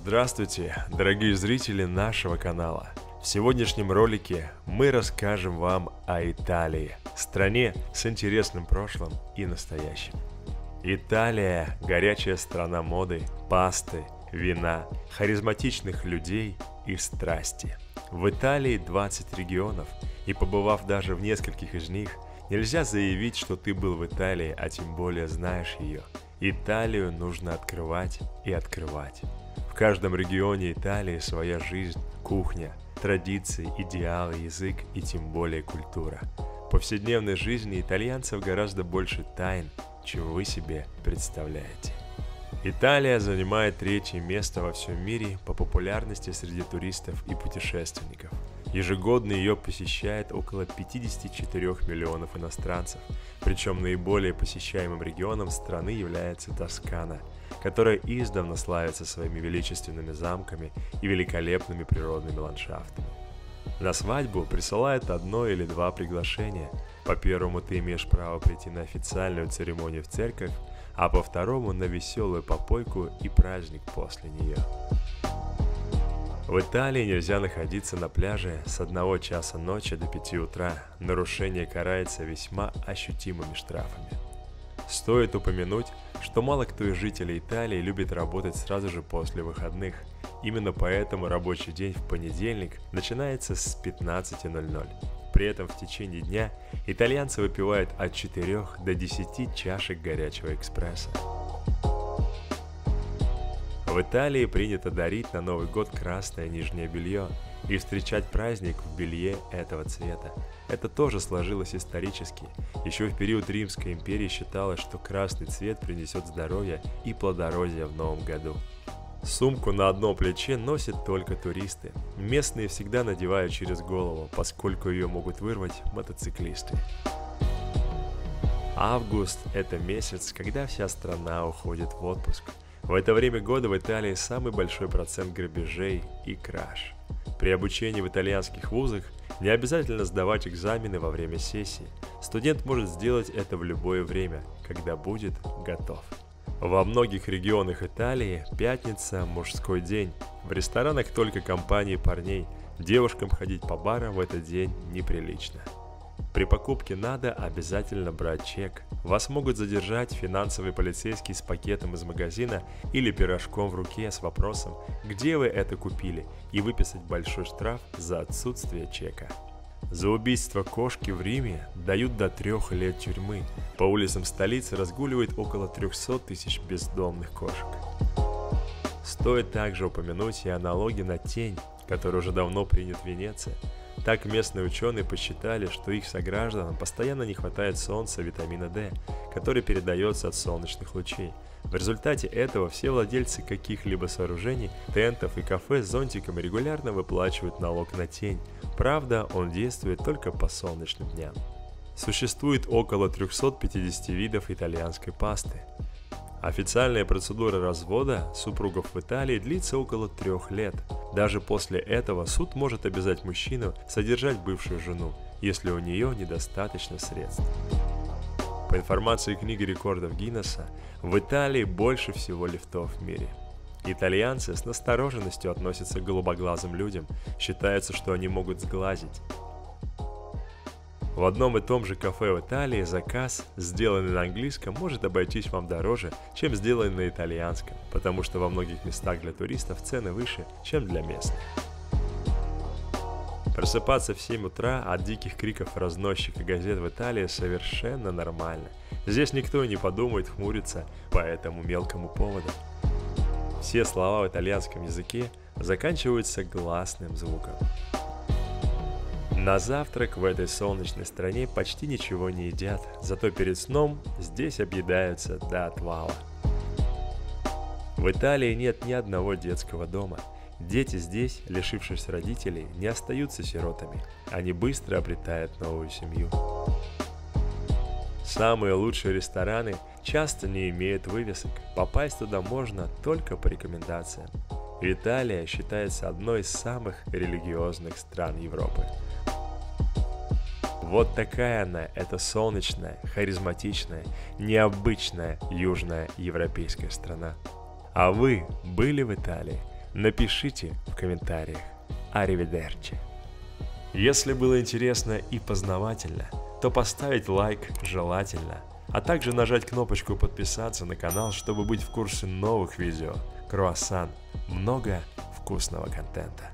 Здравствуйте, дорогие зрители нашего канала! В сегодняшнем ролике мы расскажем вам о Италии, стране с интересным прошлым и настоящим. Италия – горячая страна моды, пасты, вина, харизматичных людей и страсти. В Италии 20 регионов, и побывав даже в нескольких из них, нельзя заявить, что ты был в Италии, а тем более знаешь ее. Италию нужно открывать и открывать. В каждом регионе Италии своя жизнь, кухня, традиции, идеалы, язык и тем более культура. В повседневной жизни итальянцев гораздо больше тайн, чем вы себе представляете. Италия занимает третье место во всем мире по популярности среди туристов и путешественников. Ежегодно ее посещает около 54 миллионов иностранцев, причем наиболее посещаемым регионом страны является Тоскана, которая издавна славится своими величественными замками и великолепными природными ландшафтами. На свадьбу присылают одно или два приглашения. По первому ты имеешь право прийти на официальную церемонию в церковь, а по второму на веселую попойку и праздник после нее. В Италии нельзя находиться на пляже с 1 часа ночи до 5 утра, нарушение карается весьма ощутимыми штрафами. Стоит упомянуть, что мало кто из жителей Италии любит работать сразу же после выходных, именно поэтому рабочий день в понедельник начинается с 15:00. При этом в течение дня итальянцы выпивают от 4 до 10 чашек горячего экспрессо. В Италии принято дарить на Новый год красное нижнее белье и встречать праздник в белье этого цвета. Это тоже сложилось исторически. Еще в период Римской империи считалось, что красный цвет принесет здоровье и плодородие в новом году. Сумку на одном плече носят только туристы. Местные всегда надевают через голову, поскольку ее могут вырвать мотоциклисты. Август – это месяц, когда вся страна уходит в отпуск. В это время года в Италии самый большой процент грабежей и краж. При обучении в итальянских вузах не обязательно сдавать экзамены во время сессии. Студент может сделать это в любое время, когда будет готов. Во многих регионах Италии пятница – мужской день. В ресторанах только компании парней. Девушкам ходить по барам в этот день неприлично. При покупке надо обязательно брать чек. Вас могут задержать финансовый полицейский с пакетом из магазина или пирожком в руке с вопросом, где вы это купили, и выписать большой штраф за отсутствие чека. За убийство кошки в Риме дают до 3 лет тюрьмы. По улицам столицы разгуливает около 300 тысяч бездомных кошек. Стоит также упомянуть и о налоге на тень, который уже давно принят в Венеции. Так местные ученые посчитали, что их согражданам постоянно не хватает солнца, витамина D, который передается от солнечных лучей. В результате этого все владельцы каких-либо сооружений, тентов и кафе с зонтиком регулярно выплачивают налог на тень. Правда, он действует только по солнечным дням. Существует около 350 видов итальянской пасты. Официальная процедура развода супругов в Италии длится около 3 лет. Даже после этого суд может обязать мужчину содержать бывшую жену, если у нее недостаточно средств. По информации книги рекордов Гиннесса, в Италии больше всего лифтов в мире. Итальянцы с настороженностью относятся к голубоглазым людям, считается, что они могут сглазить. В одном и том же кафе в Италии заказ, сделанный на английском, может обойтись вам дороже, чем сделанный на итальянском, потому что во многих местах для туристов цены выше, чем для местных. Просыпаться в 7 утра от диких криков разносчика газет в Италии совершенно нормально. Здесь никто и не подумает хмуриться по этому мелкому поводу. Все слова в итальянском языке заканчиваются гласным звуком. На завтрак в этой солнечной стране почти ничего не едят, зато перед сном здесь объедаются до отвала. В Италии нет ни одного детского дома. Дети здесь, лишившись родителей, не остаются сиротами. Они быстро обретают новую семью. Самые лучшие рестораны часто не имеют вывесок. Попасть туда можно только по рекомендациям. Италия считается одной из самых религиозных стран Европы. Вот такая она, эта солнечная, харизматичная, необычная южная европейская страна. А вы были в Италии? Напишите в комментариях. Аривидерчи. Если было интересно и познавательно, то поставить лайк желательно, а также нажать кнопочку подписаться на канал, чтобы быть в курсе новых видео. Круассан. Много вкусного контента.